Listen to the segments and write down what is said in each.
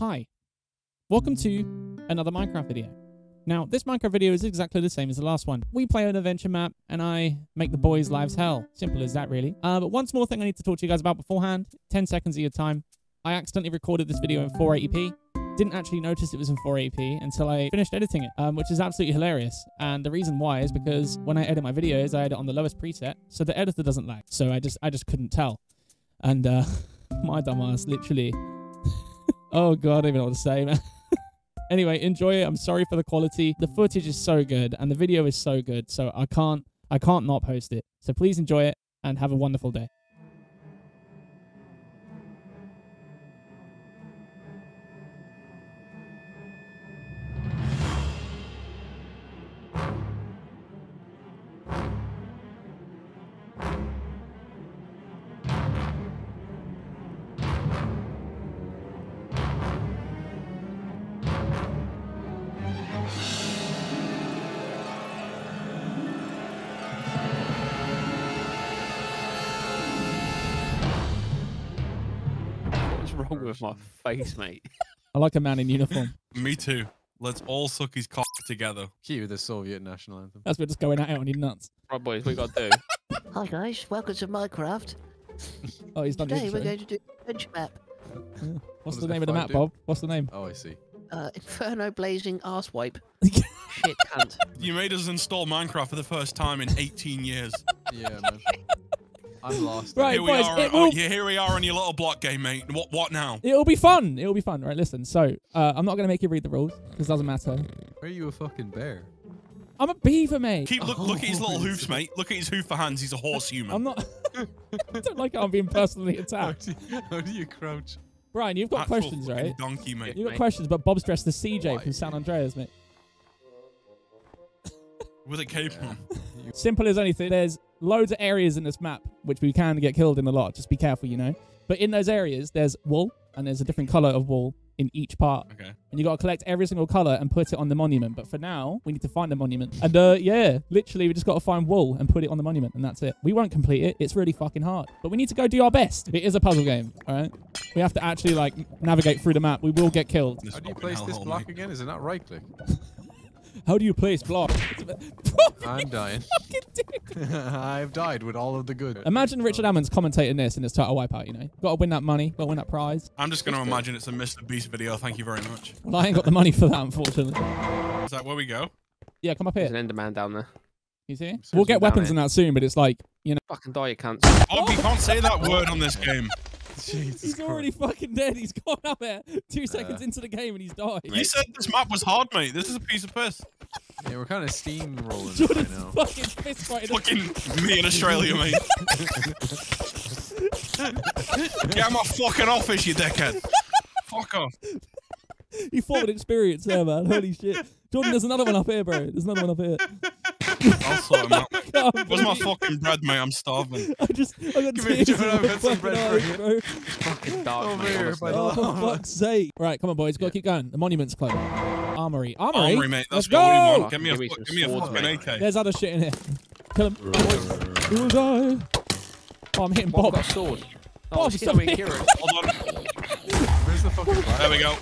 Hi, welcome to another Minecraft video. Now, this Minecraft video is exactly the same as the last one. We play an adventure map and I make the boys' lives hell. Simple as that, really. But one small thing I need to talk to you guys about beforehand, 10 seconds of your time. I accidentally recorded this video in 480p. Didn't actually notice it was in 480p until I finished editing it, which is absolutely hilarious. And the reason why is because when I edit my videos, I edit on the lowest preset, so the editor doesn't lag. So I just couldn't tell. And my dumbass literally... Oh God, I don't even know what to say, man. Anyway, enjoy it. I'm sorry for the quality. The footage is so good and the video is so good. So I can't not post it. So please enjoy it and have a wonderful day. Wrong with my face, mate. I like a man in uniform. Me too. Let's all suck his cock together. Cue the Soviet national anthem. That's we're just going out on your nuts. Right, boys, we got to do. Hi guys, welcome to Minecraft. Oh, he's done. Today we're going to do a bench map. Yeah. What's the name of the map, Bob? What's the name? Oh, I see. Inferno Blazing Ass Wipe. Shit, cunt. You made us install Minecraft for the first time in 18 years. Yeah, man. I'm lost. Right, here, boys, here we are on your little block game, mate. What now? It'll be fun. It'll be fun. Right, listen. So, I'm not going to make you read the rules, because it doesn't matter. Are you a fucking bear? I'm a beaver, mate. Look at his little hoofs, mate. Look at his hoof for hands. He's a horse human. I'm not... I don't like how I'm being personally attacked. How do you crouch? Brian, you've got questions, right? Donkey, mate. You've got questions, but Bob's dressed as CJ from San Andreas, mate. With a cape on. Simple as anything. There's loads of areas in this map which we can get killed in a lot. Just be careful, you know. But in those areas, there's wool, and there's a different color of wool in each part. Okay. And you got to collect every single color and put it on the monument. But for now, we need to find the monument. And yeah, literally, we just got to find wool and put it on the monument, and that's it. We won't complete it. It's really fucking hard. But we need to go do our best. It is a puzzle game, all right? We have to actually, like, navigate through the map. We will get killed. How do you place this block again? Is it not right click? How do you place block? I'm dying. I've died with all of the good. Imagine Richard Ammons commentating this in his title Wipeout, you know. Got to win that money, got to win that prize. I'm just going to imagine it's a Mr. Beast video. Thank you very much. Well, I ain't got the money for that, unfortunately. Is that where we go? Yeah, come up here. There's an Enderman down there. You see? We'll get weapons in that soon, but it's like, you know. Fucking die, you can't. Oh, you can't say that word on this game. Jesus he's already fucking dead. He's gone up there 2 seconds into the game and he's died. You said this map was hard, mate. This is a piece of piss. Yeah, we're kind of steamrolling right now. Fucking fist right in fucking me in Australia, mate. Get out of my fucking office, you dickhead. Fuck off. You fought an experience there, man. Holy shit. Jordan, there's another one up here, bro. There's another one up here. I'll sort him out. Where's my fucking bread, mate? I'm starving. I got Give me some bread, bro. Fucking dark, mate. Oh, for fuck's sake. Right, come on, boys. Gotta keep going. The monument's closed. Armory. Armory? Armory, mate. Let's go! Give me a fucking AK. There's other shit in here. Kill him. You'll die. Oh, I'm hitting Bob. Got a sword. Oh, Bob, stop hitting Kieran. Hold on. Where's the fucking fire? There we go.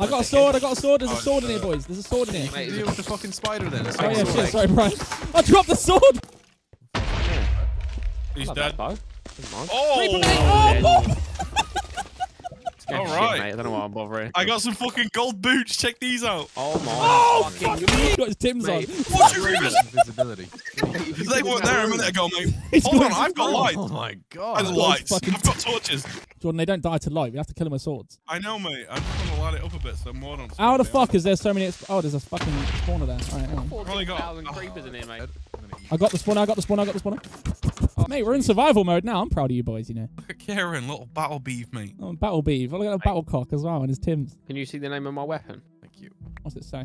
I got a sword, there's a sword in here, boys. There's a sword in here. Mate, deal with the fucking spider then. Oh yeah, shit, sorry, Brian. I dropped the sword! He's dead. Oh! Oh! Alright. I don't know why I'm bothering. I got some fucking gold boots, check these out. Oh my. Oh, fuck me! He's got his Timbs on. What's your invisibility? They weren't there a minute ago, mate. Hold on, I've got lights. Oh my god. I've got lights. I've got torches. Jordan, they don't die to light. We have to kill them with swords. I know, mate. I'm just gonna light it up a bit so more on. How the fuck is there so many? Oh, there's a fucking spawner there. All right, hang on. 14,000 creepers in here, mate. I got the spawner. Mate, we're in survival mode now. I'm proud of you boys, you know. Look at Kieran, little battle beef, mate. Oh, battle beef. I look at a battle cock as well, and his Timbs. Can you see the name of my weapon? Thank you. What's it say?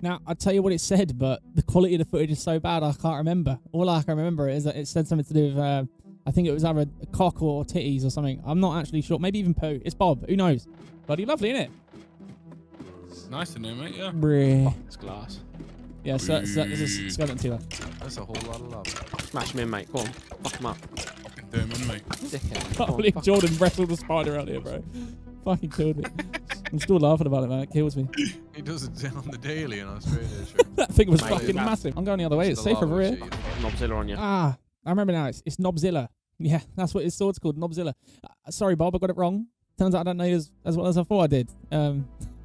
Now, I'll tell you what it said, but the quality of the footage is so bad, I can't remember. All I can remember is that it said something to do with, I think it was either a cock or titties or something. I'm not actually sure. Maybe even poo. It's Bob. Who knows? Bloody lovely, innit? It's nice in there, mate, yeah. Bruh. It's glass. Yeah, so there's a skeleton too. That's a whole lot of love. Smash him in, mate. Go on. Fuck him up. Fucking do him in, mate. Dickhead. I can't believe Jordan wrestled the spider out here, bro. Fucking killed me. I'm still laughing about it, man. It kills me. He does it on the daily in Australia. Sure. That thing was fucking massive. I'm going the other way. It's safer over here. Nobzilla on you. Ah, I remember now. It's Nobzilla. Yeah, that's what his sword's called, Nobzilla. Sorry, Bob, I got it wrong. Turns out I don't know you as well as I thought I did.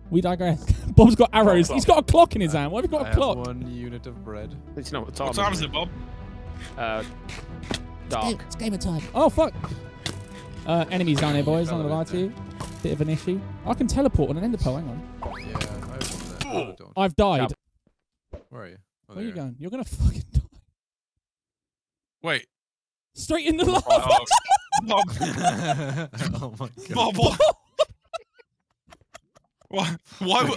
We digress. Bob's got arrows. He's got a clock in his hand. Why have you got a clock? One unit of bread. It's not what time is it, Bob? Dark. It's gamer time. Oh, fuck. Enemies down here, boys. I'm not going to lie to you. Bit of an issue. I can teleport on an ender pearl. Hang on. Yeah, I opened that. I've died. Where are you? Oh, where are you going? You're going to fucking die. Wait. Straight in the lava. Oh, Bob. Oh my god. Bob, what? Why?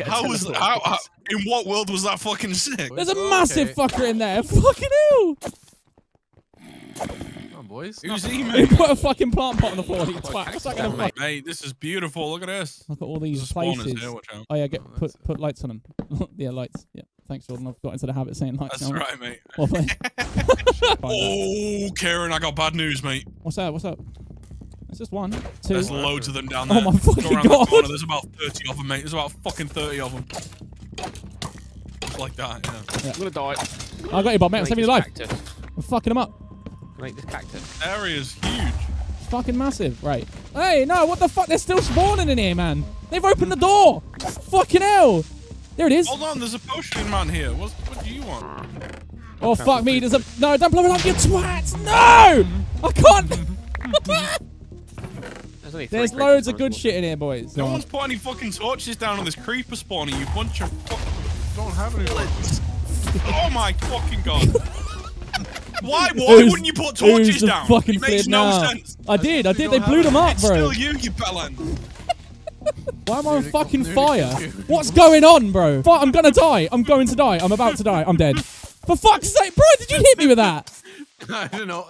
How was that? How, in what world was that fucking sick? There's a massive fucker in there. Fucking hell. Come on, boys. Who's he, mate? He put a fucking plant pot on the floor. What's that gonna fuck? Hey, this is beautiful. Look at this. Look at all these places. Here, watch out. Oh yeah, get put lights on them. Yeah, lights. Yeah. Thanks, Jordan. I've got into the habit of saying lights now. That's right, mate. Oh, Karen, I got bad news, mate. What's up? What's up? It's just one, two. There's loads of them down there. Oh my fucking god! Go around the corner. There's about 30 of them, mate. There's about fucking 30 of them. Just like that, yeah. I'm gonna die. I got you, Bob, mate. Save me alive. I'm fucking him up. Make this cactus. The area's huge. It's fucking massive, right? Hey, no, what the fuck? They're still spawning in here, man. They've opened the door. Fucking hell. There it is. Hold on, there's a potion man here. What do you want? Oh, fuck me. There's a... No, don't blow it up, you twats. No! I can't... There's loads of good shit in here, boys. No one's put any fucking torches down on this creeper spawner, you bunch of fucking... Don't have any... Oh my fucking god. Why wouldn't you put torches down? It makes no sense. I did. They blew them up, bro. It's still you bellend. Why am I on fucking fire? What's going on, bro? I'm gonna die. I'm going to die. I'm about to die. I'm dead. For fuck's sake, bro, did you hit me with that? I don't know.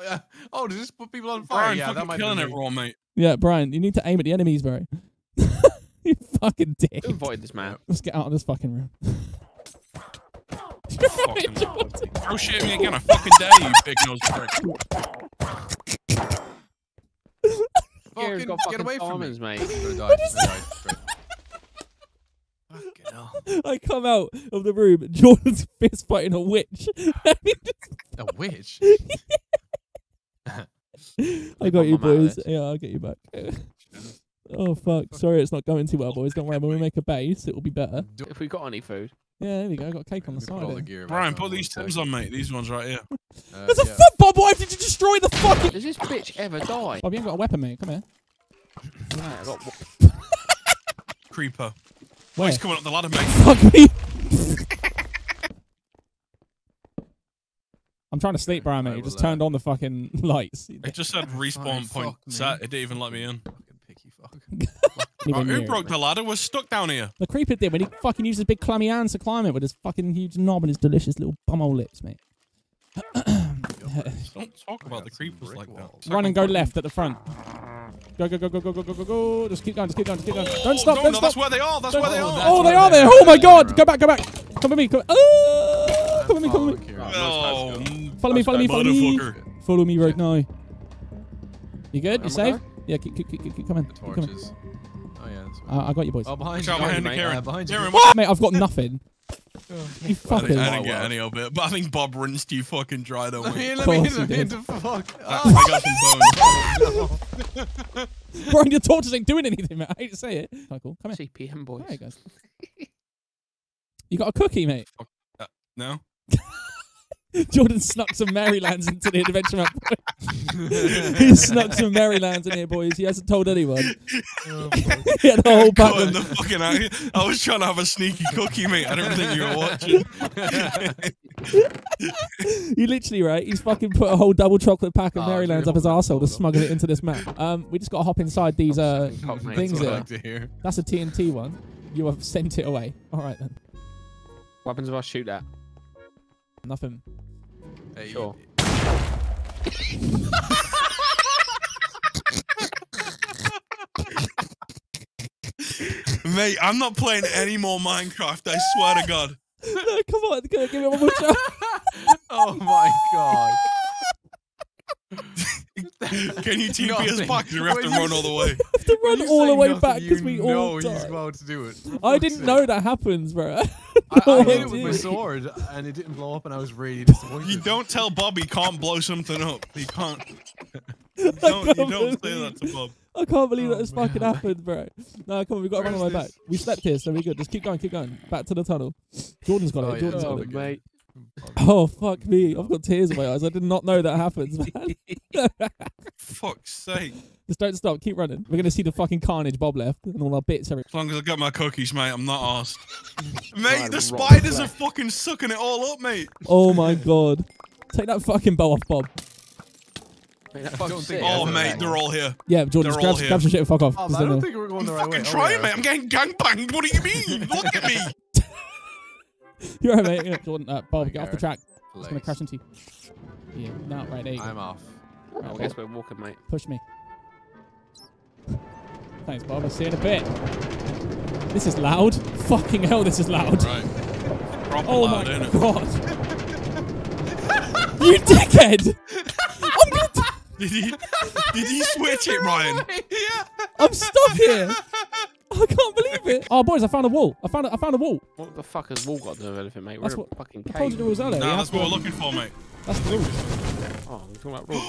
Oh, does this put people on fire? Brian, yeah, that might be killing everyone, mate. Yeah, Brian, you need to aim at the enemies, bro. You fucking dick. Avoid this man. Let's get out of this fucking room. Fucking throw shit at me again, I fucking dare you, big nose prick. Fucking get away from me, mate. Fucking hell. I come out of the room, Jordan's fist fighting a witch. A witch? Yeah. I got you, boys. Yeah, I'll get you back. Oh, fuck. Sorry, it's not going too well, boys. Don't worry. When we make a base, it'll be better. If we got any food. Yeah, there we go. I got cake on the side. Brian, put these Tims on, mate. These ones right here. There's a Bob, why did you destroy the fucking... Does this bitch ever die? Bob, you ain't got a weapon, mate. Come here. Right, I got... Creeper. Where? He's coming up the ladder, mate. Fuck me. I'm trying to sleep, Brian, mate. He just turned on the fucking lights. It just said respawn point set. It didn't even let me in. Fucking picky fuck. Oh, who broke the ladder? We're stuck down here. The creeper did when he fucking used his big clammy hands to climb it with his fucking huge knob and his delicious little bumhole lips, mate. Don't talk about the creepers like that. Run and go left at the front. Go, go, go, go, go, go, go, go, go. Just keep going, just keep going, just keep going. Don't stop, don't stop. That's where they are, that's where they are. Oh, they are there. Oh my god. Go back, go back. Come with me, come. Oh, come with me, come with me. Oh. Follow me, follow me, follow me. Follow me right now. You good? You safe? Yeah, keep coming. Keep coming. Oh, yeah. I got you, boys. Oh, behind you. Behind you. Mate, I've got nothing. You fucking... I didn't get any of it, but I think Bob rinsed you fucking dry, don't we? Let me in the fuck. I got some bones. Brian, your torches ain't doing anything, mate. I hate to say it. Right, cool. Come here. CPM, boys. There you go. You got a cookie, mate? No. Jordan snuck some Merrylands into the adventure map. He snuck some Merrylands in here, boys. He hasn't told anyone. Oh, he had the whole pack of... I was trying to have a sneaky cookie, mate. I don't think you were watching. You literally, right? He's fucking put a whole double chocolate pack of Merrylands up his arsehole to smuggle it into this map. We just got to hop inside these things here. That's a TNT one. You have sent it away. All right, then. What happens if I shoot that? Nothing. Hey, sure. Mate, I'm not playing any more Minecraft, I swear to God. No, come on, give me one more shot. Oh my God. Can you TP us back? You have to run all the way. to run all the way back because we all died. He's about to do it. I didn't know that happens, bro. I hit it with my sword and it didn't blow up, and I was really disappointed. You don't tell Bob he can't blow something up. He can't. You don't say that to Bob. I can't believe that this fucking happened, bro. No, come on, we've got to run all the way back. We slept here, so we're good. Just keep going, keep going. Back to the tunnel. Jordan's got it. Jordan's got it, mate. Oh, fuck me. I've got tears in my eyes. I did not know that happens, man. Fuck's sake. Just don't stop. Keep running. We're going to see the fucking carnage Bob left and all our bits. As long as I got my cookies, mate, I'm not arsed. Mate, the spiders are fucking sucking it all up, mate. Oh, my God. Take that fucking bow off, Bob. Mate, oh, mate, they're all here. Yeah, Jordan, just grab some shit and fuck off. Oh, I don't think we're going the right way. I'm fucking trying, mate. I'm getting gangbanged. What do you mean? Look at me. You're right, mate. Yeah, Jordan, Bob, get off the track. It's going to crash into you. Yeah, no, right, there you go. I'm off. Right, I guess we're walking, mate. Push me. Thanks, Bob. I'll see you in a bit. This is loud. Fucking hell, this is loud. Right. Oh, loud, my God. You dickhead! I'm not... Did he switch it, Ryan? Yeah. I'm stuck here. I can't believe it. Oh, boys, I found a wall. I found a wall. What the fuck has wall got to do with anything, mate? That's what fucking cave. I told you there was earlier. No, that's what we're looking for, mate. That's the rules. Oh, we're talking about rules.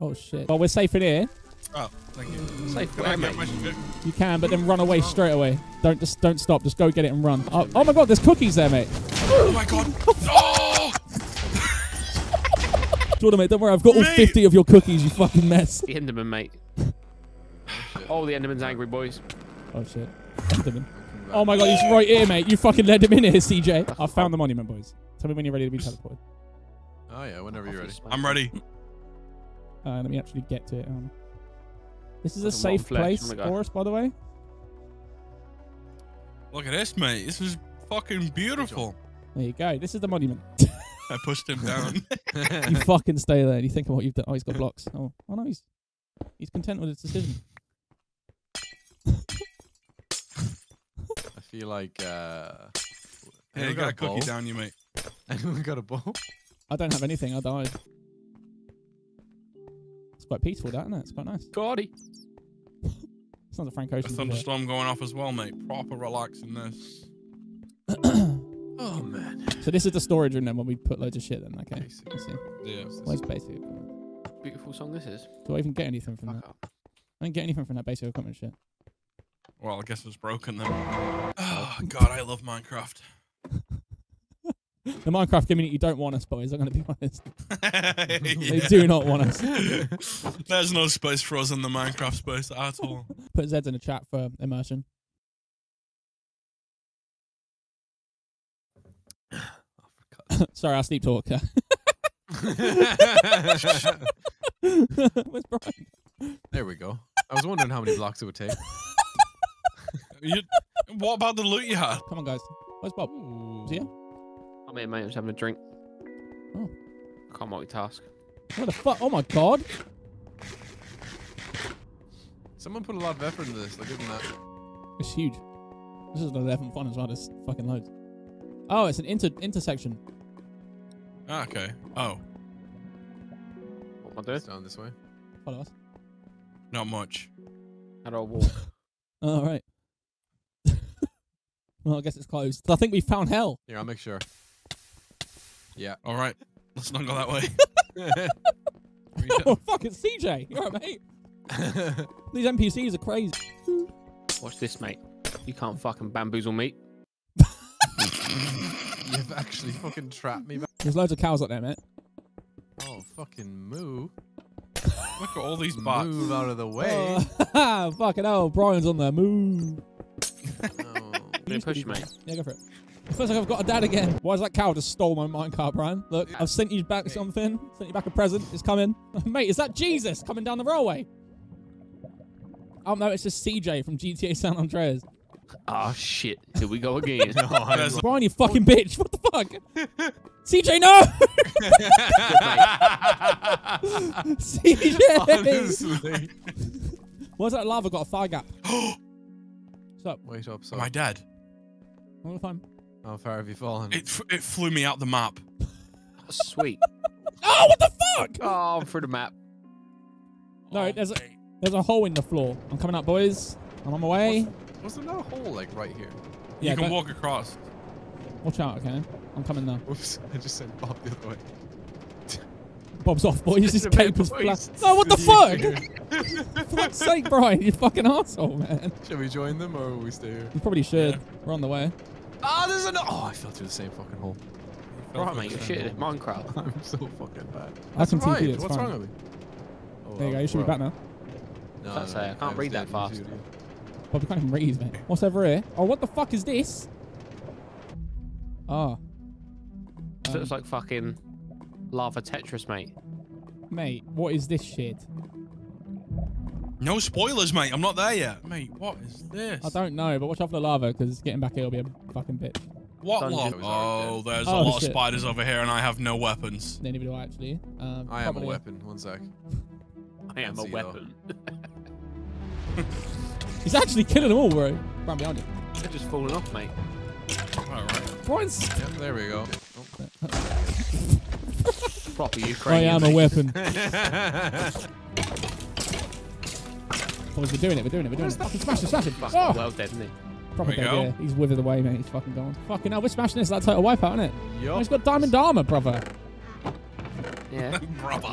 Oh, shit. Well, we're safe in here. Oh, thank you. Safe there, mate. You can, but then run away straight away. Don't stop. Just go get it and run. Oh, oh my God, there's cookies there, mate. Oh, my God. Oh! Jordan, mate, don't worry. I've got all 50 of your cookies, you fucking mess. The Enderman, mate. Oh, the Enderman's angry, boys. Oh, shit. Enderman. Oh, my God. He's right here, mate. You fucking led him in here, CJ. I found the monument, boys. Tell me when you're ready to be teleported. Oh, yeah. Whenever you're ready. I'm ready. Let me actually get to it. This is a safe place for us, by the way. Look at this, mate. This is fucking beautiful. There you go. This is the monument. I pushed him down. You fucking stay there. You think of what you've done. Oh, he's got blocks. Oh no, he's content with his decision. I feel like hey, you got a cookie down you, mate. Anyone got a ball? I don't have anything. I died. It's quite peaceful, that, isn't it? It's quite nice. Gordy. Sounds like Frank Ocean. A thunderstorm going off as well, mate. Proper relaxing this. Oh, man. So this is the storage room then when we put loads of shit in, okay? Basic. Let's see. Yeah. Where's basic? Beautiful song this is. Do I even get anything from that? I didn't get anything from that basic equipment shit. Well, I guess it's broken then. Oh, God, I love Minecraft. The Minecraft community don't want us, boys. I'm going to be honest. They do not want us. There's no space for us in the Minecraft space at all. Put Zeds in the chat for immersion. Sorry, I'll sleep talk. Where's Brian? There we go. I was wondering how many blocks it would take. What about the loot you had? Come on, guys. Where's Bob? Is he here? I'm here, mate. I'm just having a drink. Oh. I can't multitask. What the fuck? Oh, my God. Someone put a lot of effort into this. They're good in that. It's huge. This is another effing fun as well. There's fucking loads. Oh, it's an intersection. Ah, okay. Oh. What am I doing? It's down this way. Follow us. Not much. How do I walk? All right. Well, I guess it's closed. I think we found hell. Here, I'll make sure. Yeah. All right. Let's not go that way. Oh, fuck, it's CJ. You're right, mate. These NPCs are crazy. Watch this, mate. You can't fucking bamboozle me. You've actually fucking trapped me. There's loads of cows up there, mate. Oh, fucking moo. Look at all these bots. Move out of the way. Oh, fucking hell, Brian's on there. Moo. No. Can you push me? Yeah, go for it. It feels like I've got a dad again. Why is that cow just stole my minecart, Brian? Look, I've sent you back something. Sent you back a present. It's coming. Mate, is that Jesus coming down the railway? Oh, no, it's just CJ from GTA San Andreas. Oh shit, here we go again. Oh, Brian, you fucking bitch. What the fuck? CJ, no! CJ! Why's that lava got a fire gap? What's up? Wait up, sorry. Am I dead? All the time. How far have you fallen? It flew me out the map. Sweet. Oh, what the fuck? Oh, I'm through the map. No, there's a... There's a hole in the floor. I'm coming up, boys. I'm on my way. What's another hole like right here? Yeah, you can walk across. Watch out, okay? I'm coming now. Oops, I just sent Bob the other way. Bob's off, boys. His cape was flat. No, what the fuck? For fuck's sake, Brian, you fucking arsehole, man. Should we join them or will we stay here? We probably should. Yeah. We're on the way. Ah, oh, there's another. Oh, I fell through the same fucking hole. Right, mate, you shit. Minecraft. I'm so fucking bad. That's some TV. It's what's fine. Wrong with me? Oh, there you go. You should be back now. No, that's no, no, I can't read that fast. Bob, you can't even read, mate. What's over here? Oh, what the fuck is this? Oh. This looks like fucking lava Tetris, mate. Mate, what is this shit? No spoilers, mate. I'm not there yet. Mate, what is this? I don't know, but watch out for the lava, because getting back here will be a fucking bitch. What lava? Oh, there's a lot of spiders over here, and I have no weapons. Neither do I, actually. I am a weapon. One sec. I am a weapon. He's actually killing them all, bro. Right behind you. They're just falling off, mate. Alright. Brian's... Yep, there we go. Oh. Proper Ukrainian. I am a weapon. Boys, we're doing it, we're doing it, we're doing it. Smash it, smash it. Oh. Well dead, isn't he? Proper dead, yeah. He's withered away, mate. He's fucking gone. Fucking hell, we're smashing this like Total Wipeout, isn't it? Yup. Oh, he's got diamond armor, brother. Yeah. Brother.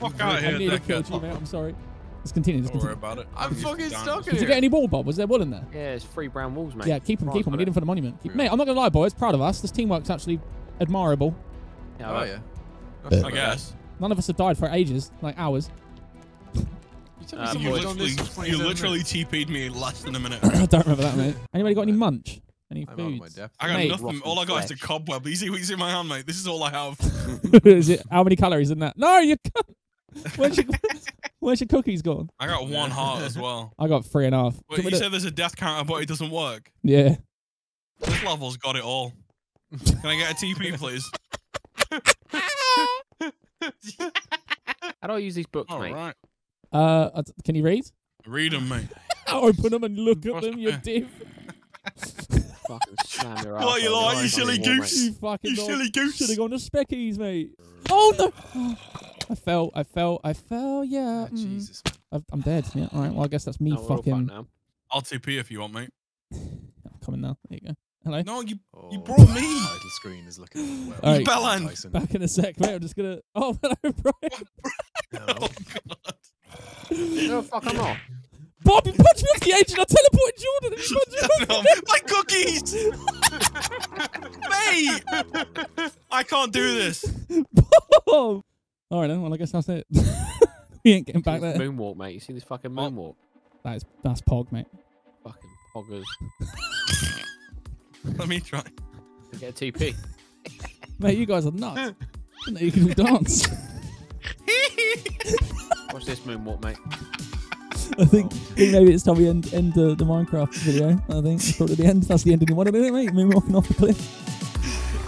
Fuck out of here, Decker. I'm sorry. Let's continue. Don't worry about it. I'm fucking stuck in here. Did you get any wool, Bob? Was there wool in there? Yeah, there's 3 brown wools, mate. Yeah, keep them, keep them. We need them for the monument. Keep... Mate, I'm not going to lie, boys. Proud of us. This teamwork's actually admirable. Yeah, oh, yeah. I guess. None of us have died for ages, like hours. You literally TP'd me less than a minute. I don't remember that, mate. Anybody got any munch? Any foods? I got nothing. All I got is a cobweb. You see what's in my hand, mate? This is all I have. Is it? How many calories in that? No, you can't. Where's your cookies gone? I got 1 heart as well. I got 3.5. Wait, you said there's a death counter, but it doesn't work? Yeah. This level's got it all. Can I get a TP, please? How do I use these books, mate? Right. Can you read? Read them, mate. Open them and look at them, you div. Fucking slam your ass. What you like, you silly goose. You fucking silly goose. Should have gone to Speckies, mate. Oh, no. I fell, yeah. Oh, Jesus, I'm dead. Yeah, all right. Well, I guess that's me fucking. Now. I'll TP if you want, mate. I'm coming now. There you go. Hello. No, you brought me. The title screen is looking well. All right. Bellend. Back in a sec, mate. I'm just gonna. Oh, hello, Brian. Oh God. No, fuck, I'm off. Bob, you punched me off the edge and I teleported Jordan and you punched me off the edge. My cookies! Mate! I can't do this. Bob! Alright then, well I guess that's it. We ain't getting back there. Moonwalk, mate. You see this fucking moonwalk? That's pog, mate. Fucking poggers. Let me try. I get a TP. Mate, you guys are nuts. You can all dance. Watch this moonwalk, mate. I think maybe it's time we end the Minecraft video. I think it's probably the end. That's the end of the one, isn't it, mate? Moonwalking off the cliff.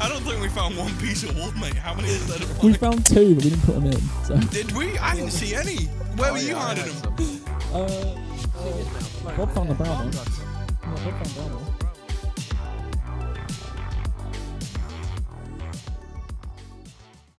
I don't think we found one piece of wood, mate. How many is that? We found 2, but we didn't put them in. So. Did we? I didn't see any. Where were you hiding them? Bob found the brown one.